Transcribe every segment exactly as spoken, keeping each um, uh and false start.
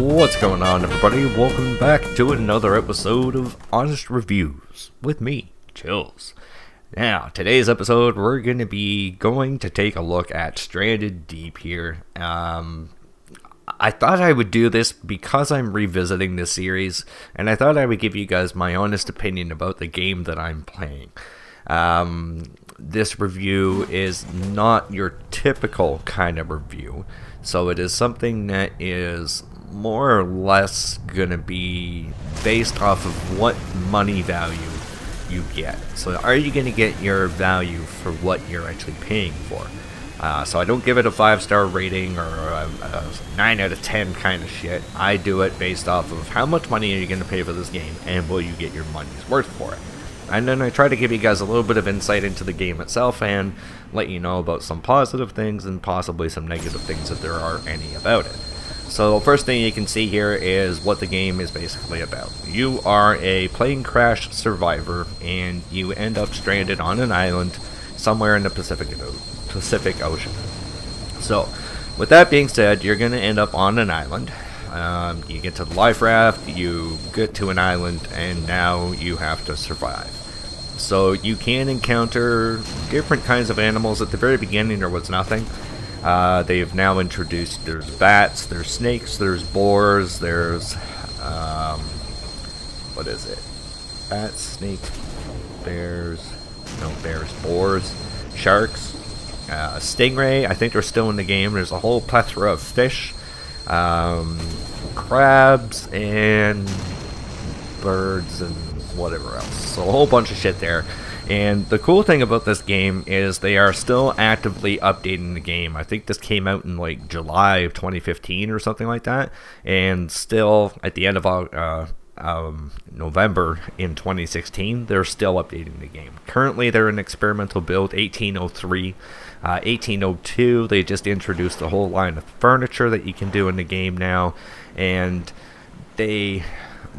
What's going on, everybody? Welcome back to another episode of Honest Reviews with me, Chills. Now, today's episode, we're going to be going to take a look at Stranded Deep here. Um, I thought I would do this because I'm revisiting this series, and I thought I would give you guys my honest opinion about the game that I'm playing. Um, this review is not your typical kind of review, so it is something that is more or less gonna be based off of what money value you get. So are you gonna get your value for what you're actually paying for? Uh, so I don't give it a five star rating or a, a nine out of ten kind of shit. I do it based off of how much money are you gonna pay for this game, and will you get your money's worth for it? And then I try to give you guys a little bit of insight into the game itself and let you know about some positive things and possibly some negative things if there are any about it. So the first thing you can see here is what the game is basically about. You are a plane crash survivor, and you end up stranded on an island somewhere in the Pacific, Pacific Ocean. So, with that being said, you're going to end up on an island. Um, you get to the life raft, you get to an island, and now you have to survive. So you can encounter different kinds of animals. At the very beginning, there was nothing. Uh, they have now introduced, there's bats, there's snakes, there's boars, there's, um, what is it? Bats, snakes, bears, no bears, boars, sharks, uh, stingray. I think they're still in the game. There's a whole plethora of fish, um, crabs, and birds, and whatever else. So a whole bunch of shit there. And the cool thing about this game is they are still actively updating the game. I think this came out in like July of twenty fifteen or something like that. And still at the end of uh, um, November in twenty sixteen, they're still updating the game. Currently, they're in experimental build eighteen oh three. Uh, eighteen oh two, they just introduced a whole line of furniture that you can do in the game now. And they...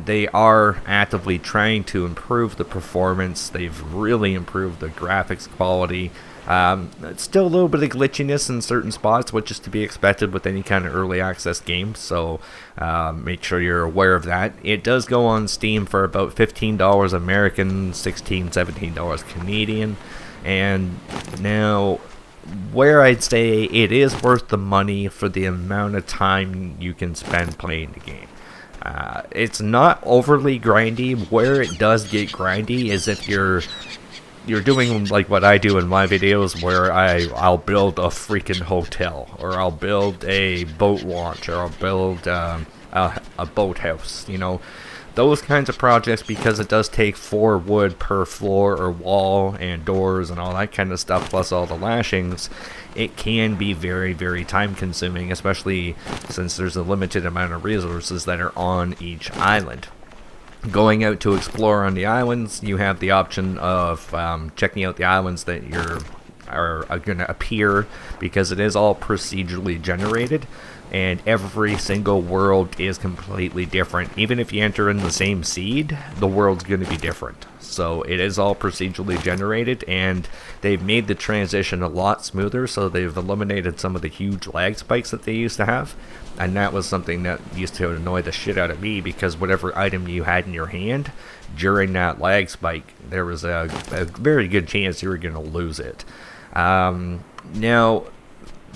They are actively trying to improve the performance. They've really improved the graphics quality. Um, it's still a little bit of glitchiness in certain spots, which is to be expected with any kind of early access game, so uh, make sure you're aware of that. It does go on Steam for about fifteen dollars American, sixteen, seventeen dollars Canadian. And now, where I'd say it is worth the money for the amount of time you can spend playing the game. Uh, it's not overly grindy. Where it does get grindy is if you're you're doing like what I do in my videos, where I, I'll build a freaking hotel, or I'll build a boat launch, or I'll build um, a, a boathouse, you know, those kinds of projects, because it does take four wood per floor or wall and doors and all that kind of stuff, plus all the lashings. It can be very, very time consuming, especially since there's a limited amount of resources that are on each island. Going out to explore on the islands, you have the option of um, checking out the islands that you're are, are going to appear, because it is all procedurally generated, and every single world is completely different. Even if you enter in the same seed, the world's going to be different. So it is all procedurally generated, and they've made the transition a lot smoother, so they've eliminated some of the huge lag spikes that they used to have. And that was something that used to annoy the shit out of me, because whatever item you had in your hand during that lag spike, there was a, a very good chance you were going to lose it. Um, now,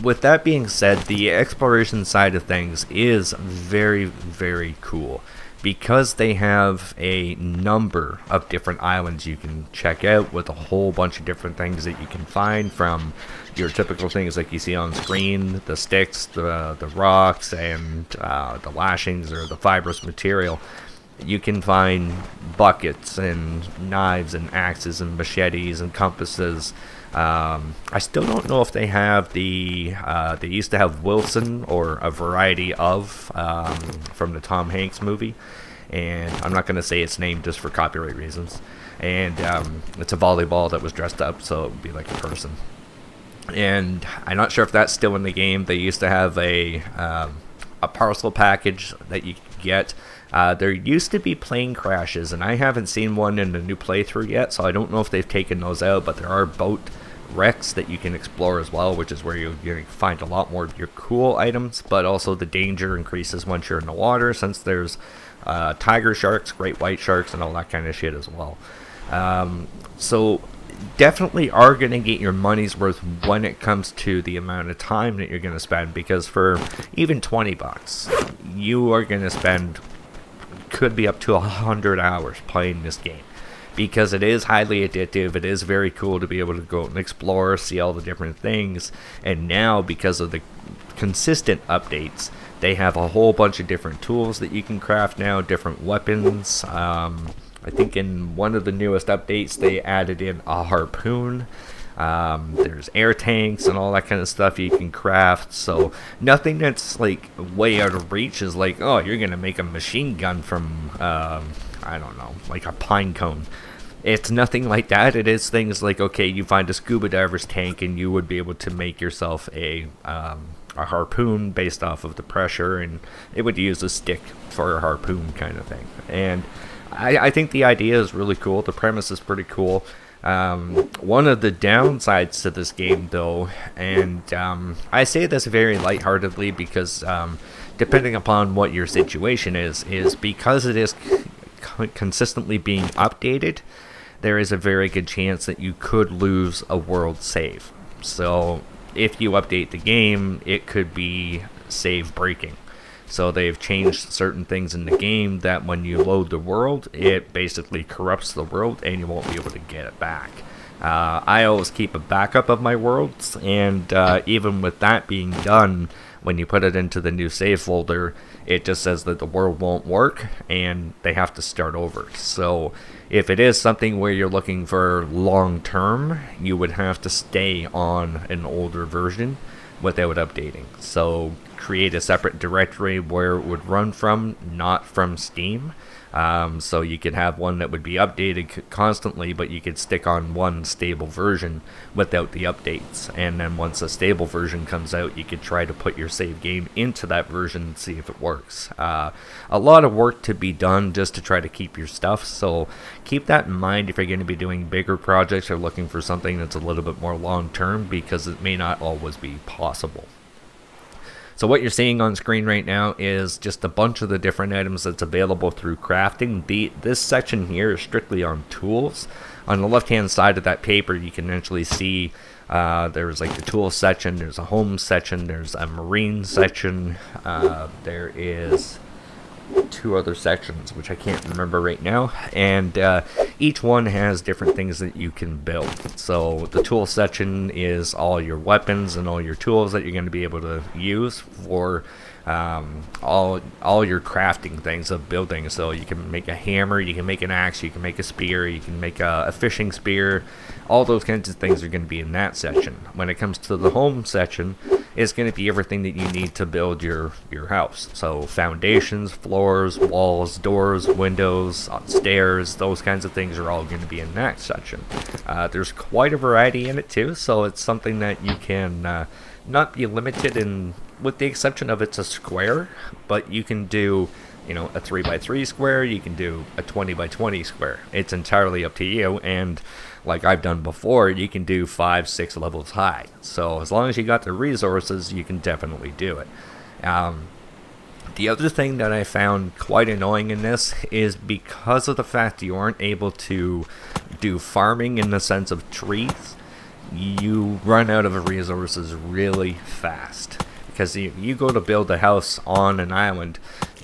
with that being said, the exploration side of things is very, very cool, because they have a number of different islands you can check out, with a whole bunch of different things that you can find, from your typical things like you see on screen, the sticks, the, the rocks, and uh, the lashings or the fibrous material. You can find buckets and knives and axes and machetes and compasses. Um, I still don't know if they have the, uh, they used to have Wilson, or a variety of, um, from the Tom Hanks movie, and I'm not going to say its name just for copyright reasons, and um, it's a volleyball that was dressed up, so it would be like a person, and I'm not sure if that's still in the game. They used to have a, um, a parcel package that you could get. Uh, there used to be plane crashes, and I haven't seen one in the new playthrough yet, so I don't know if they've taken those out, but there are boat wrecks that you can explore as well, which is where you, you find a lot more of your cool items, but also the danger increases once you're in the water, since there's uh, tiger sharks, great white sharks, and all that kind of shit as well. Um, so definitely are going to get your money's worth when it comes to the amount of time that you're going to spend, because for even twenty bucks, you are going to spend, could be up to one hundred hours playing this game, because it is highly addictive. It is very cool to be able to go and explore, see all the different things, and now because of the consistent updates, they have a whole bunch of different tools that you can craft now, different weapons. um, I think in one of the newest updates, they added in a harpoon. Um, there's air tanks and all that kind of stuff you can craft. So nothing that's like way out of reach is like, oh, you're going to make a machine gun from, um, I don't know, like a pine cone. It's nothing like that. It is things like, okay, you find a scuba diver's tank and you would be able to make yourself a, um, a harpoon based off of the pressure, and it would use a stick for a harpoon kind of thing. And I, I think the idea is really cool. The premise is pretty cool. Um, one of the downsides to this game, though, and um, I say this very lightheartedly because um, depending upon what your situation is, is because it is c consistently being updated, there is a very good chance that you could lose a world save. So if you update the game, it could be save breaking. So they've changed certain things in the game that when you load the world, it basically corrupts the world and you won't be able to get it back. Uh, I always keep a backup of my worlds, and uh, even with that being done, when you put it into the new save folder, it just says that the world won't work and they have to start over. So if it is something where you're looking for long term, you would have to stay on an older version without updating. So create a separate directory where it would run from, not from Steam. Um, so you could have one that would be updated constantly, but you could stick on one stable version without the updates. And then once a stable version comes out, you could try to put your save game into that version and see if it works. Uh, a lot of work to be done just to try to keep your stuff. So keep that in mind if you're going to be doing bigger projects or looking for something that's a little bit more long term, because it may not always be possible. So what you're seeing on screen right now is just a bunch of the different items that's available through crafting. The, this section here is strictly on tools. On the left-hand side of that paper, you can actually see uh, there's like the tools section, there's a home section, there's a marine section, uh, there is two other sections, which I can't remember right now, and uh, each one has different things that you can build. So the tool section is all your weapons and all your tools that you're going to be able to use for um, all all your crafting things of building. So you can make a hammer, you can make an axe, you can make a spear, you can make a, a fishing spear. All those kinds of things are going to be in that section. When it comes to the home section, it's going to be everything that you need to build your, your house. So foundations, floors, walls, doors, windows, stairs, those kinds of things are all going to be in that section. Uh, there's quite a variety in it too, so it's something that you can uh, not be limited in, with the exception of it's a square, but you can do, you know, a three by three square, you can do a twenty by twenty square. It's entirely up to you, and like I've done before, you can do five, six levels high. So as long as you got the resources, you can definitely do it. Um, the other thing that I found quite annoying in this is because of the fact you aren't able to do farming in the sense of trees, you run out of resources really fast. Because you, you go to build a house on an island,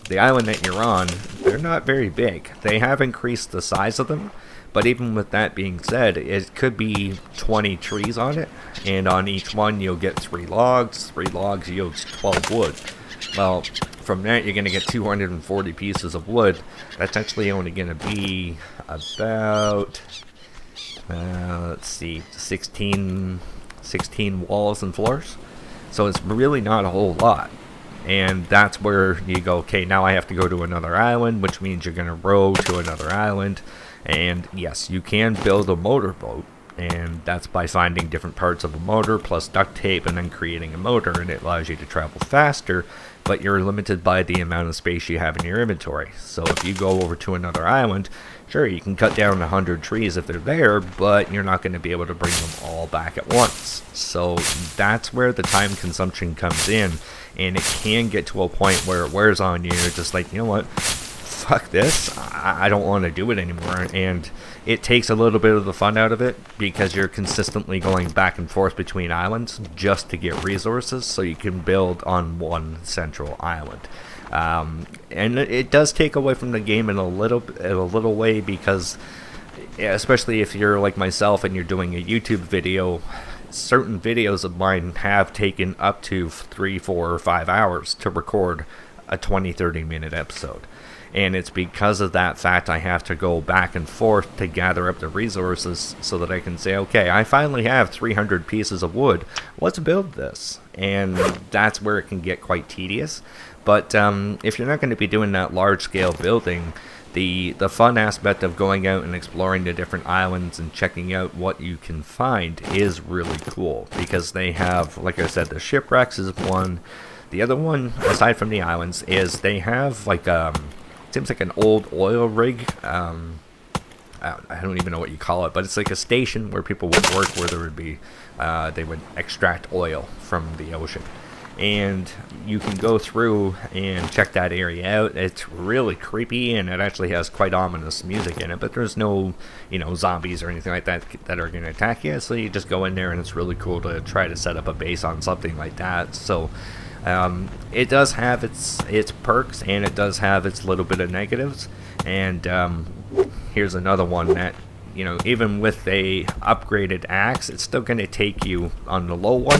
the island that you're on, they're not very big. They have increased the size of them. But even with that being said, it could be twenty trees on it, and on each one you'll get three logs. Three logs yields twelve wood. Well, from that you're going to get two hundred forty pieces of wood. That's actually only going to be about, uh, let's see, sixteen, sixteen walls and floors. So it's really not a whole lot. And that's where you go, okay, now I have to go to another island, which means you're going to row to another island. And yes, you can build a motorboat, and that's by finding different parts of a motor plus duct tape and then creating a motor, and it allows you to travel faster, but you're limited by the amount of space you have in your inventory. So if you go over to another island, sure, you can cut down a hundred trees if they're there, but you're not going to be able to bring them all back at once. So that's where the time consumption comes in, and it can get to a point where it wears on you. You're just like, you know what, fuck this, I don't want to do it anymore. And it takes a little bit of the fun out of it, because you're consistently going back and forth between islands just to get resources so you can build on one central island. Um, and it does take away from the game in a little in a little way, because especially if you're like myself and you're doing a YouTube video, certain videos of mine have taken up to three, four, or five hours to record a twenty, thirty minute episode. And it's because of that fact I have to go back and forth to gather up the resources so that I can say, okay, I finally have three hundred pieces of wood, let's build this. And that's where it can get quite tedious. But um, if you're not going to be doing that large-scale building, the, the fun aspect of going out and exploring the different islands and checking out what you can find is really cool. Because they have, like I said, the shipwrecks is one. The other one, aside from the islands, is they have like a... seems like an old oil rig. um, I, don't, I don't even know what you call it, but it's like a station where people would work, where there would be uh, they would extract oil from the ocean, and you can go through and check that area out. It's really creepy, and it actually has quite ominous music in it, but there's no, you know, zombies or anything like that that are going to attack you, so you just go in there, and it's really cool to try to set up a base on something like that. So Um, it does have its its perks, and it does have its little bit of negatives. And um, here's another one that, you know, even with a upgraded axe, it's still going to take you on the low one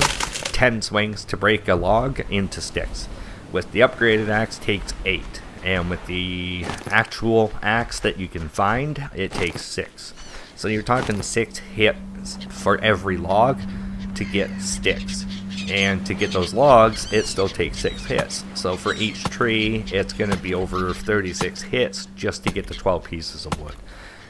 ten swings to break a log into sticks. With the upgraded axe, takes eight, and with the actual axe that you can find, it takes six. So you're talking six hits for every log to get sticks. And to get those logs, it still takes six hits. So for each tree, it's going to be over thirty-six hits just to get the twelve pieces of wood.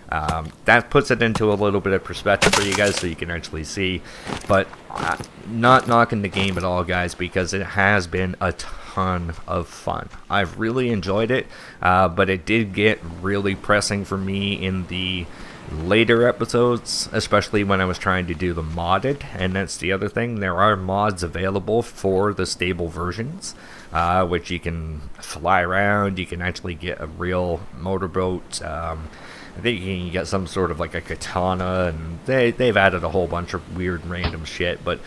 Um, that puts it into a little bit of perspective for you guys, so you can actually see. But uh, not knocking the game at all, guys, because it has been a ton of fun. I've really enjoyed it, uh, but it did get really pressing for me in the later episodes, especially when I was trying to do the modded. And that's the other thing, there are mods available for the stable versions, uh, which you can fly around, you can actually get a real motorboat. um, I think you can get some sort of like a katana, and they, they've added a whole bunch of weird random shit, but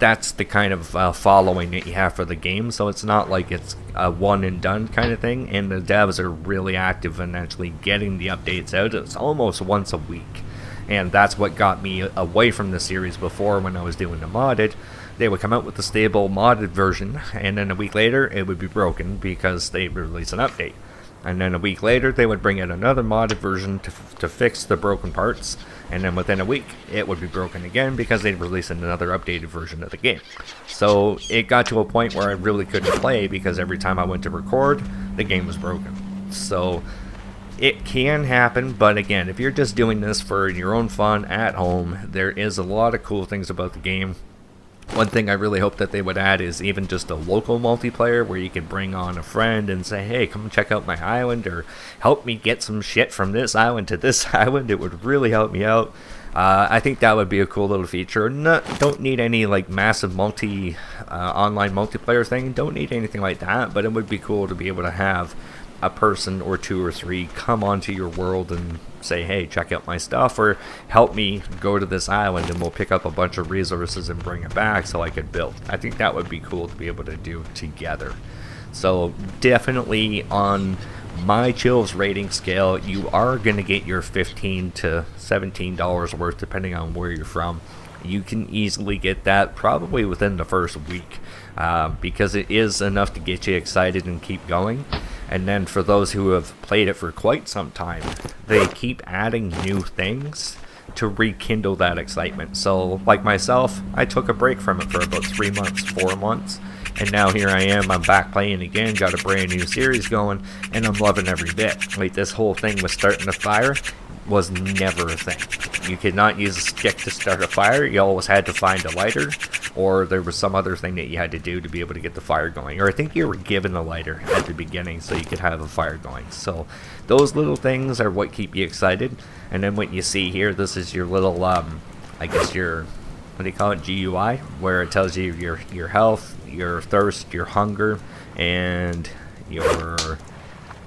that's the kind of uh, following that you have for the game. So it's not like it's a one and done kind of thing, and the devs are really active in actually getting the updates out. It's almost once a week, and that's what got me away from the series before. When I was doing the modded, they would come out with the stable modded version, and then a week later it would be broken because they release an update, and then a week later they would bring in another modded version to, to fix the broken parts, and then within a week it would be broken again because they'd release another updated version of the game. So it got to a point where I really couldn't play, because every time I went to record, the game was broken. So it can happen, but again, if you're just doing this for your own fun at home, there is a lot of cool things about the game. One thing I really hope that they would add is even just a local multiplayer, where you could bring on a friend and say, hey, come check out my island, or help me get some shit from this island to this island. It would really help me out. Uh, I think that would be a cool little feature. Not, don't need any like massive multi uh, online multiplayer thing. Don't need anything like that, but it would be cool to be able to have a person or two or three come onto your world and say, hey, check out my stuff, or help me go to this island, and we'll pick up a bunch of resources and bring it back so I could build. I think that would be cool to be able to do together. So definitely on my Chills rating scale, you are going to get your fifteen to seventeen dollars worth, depending on where you're from. You can easily get that probably within the first week, uh, because it is enough to get you excited and keep going. And then for those who have played it for quite some time, they keep adding new things to rekindle that excitement. So like myself, I took a break from it for about three months, four months. And now here I am, I'm back playing again, got a brand new series going, and I'm loving every bit. Like, this whole thing was starting to fire. was never a thing. You could not use a stick to start a fire. You always had to find a lighter, or there was some other thing that you had to do to be able to get the fire going. Or I think you were given a lighter at the beginning so you could have a fire going. So those little things are what keep you excited. And then what you see here, this is your little, um, I guess your, what do you call it, G U I, where it tells you your, your health, your thirst, your hunger, and your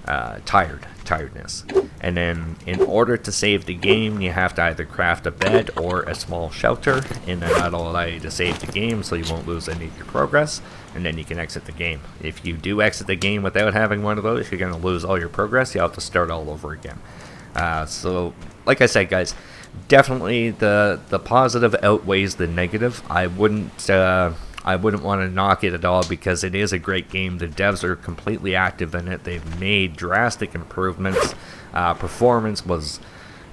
uh, tired, tiredness. And then in order to save the game, you have to either craft a bed or a small shelter, and then that'll allow you to save the game so you won't lose any of your progress, and then you can exit the game. If you do exit the game without having one of those, you're going to lose all your progress. You'll have to start all over again. Uh, so, like I said, guys, definitely the the positive outweighs the negative. I wouldn't... Uh, I wouldn't want to knock it at all because it is a great game. The devs are completely active in it. They've made drastic improvements. Uh, performance was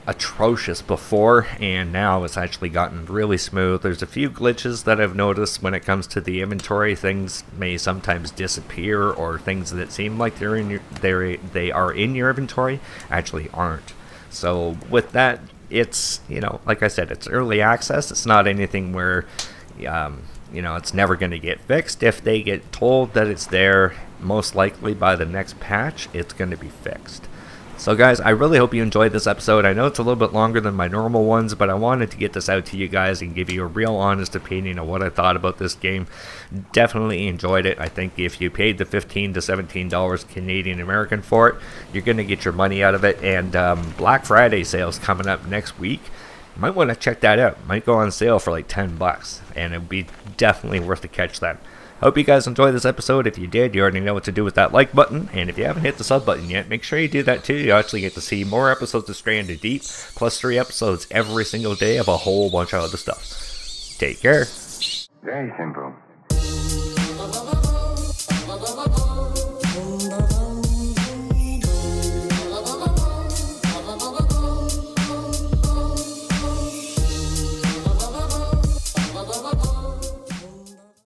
atrocious before, and now it's actually gotten really smooth. There's a few glitches that I've noticed when it comes to the inventory. Things may sometimes disappear, or things that seem like they're in your, they're, they are in your inventory actually aren't. So with that, it's, you know, like I said, it's early access. It's not anything where... Um, You know, it's never going to get fixed. If they get told that it's there, most likely by the next patch, it's going to be fixed. So guys, I really hope you enjoyed this episode. I know it's a little bit longer than my normal ones, but I wanted to get this out to you guys and give you a real honest opinion of what I thought about this game. Definitely enjoyed it. I think if you paid the fifteen to seventeen dollars Canadian American for it, you're going to get your money out of it. And um, Black Friday sales coming up next week. Might want to check that out. Might go on sale for like ten bucks, and it would be definitely worth the catch then. Hope you guys enjoyed this episode. If you did, you already know what to do with that like button, and if you haven't hit the sub button yet, make sure you do that too. You actually get to see more episodes of Stranded Deep, plus three episodes every single day of a whole bunch of other stuff. Take care. Very simple.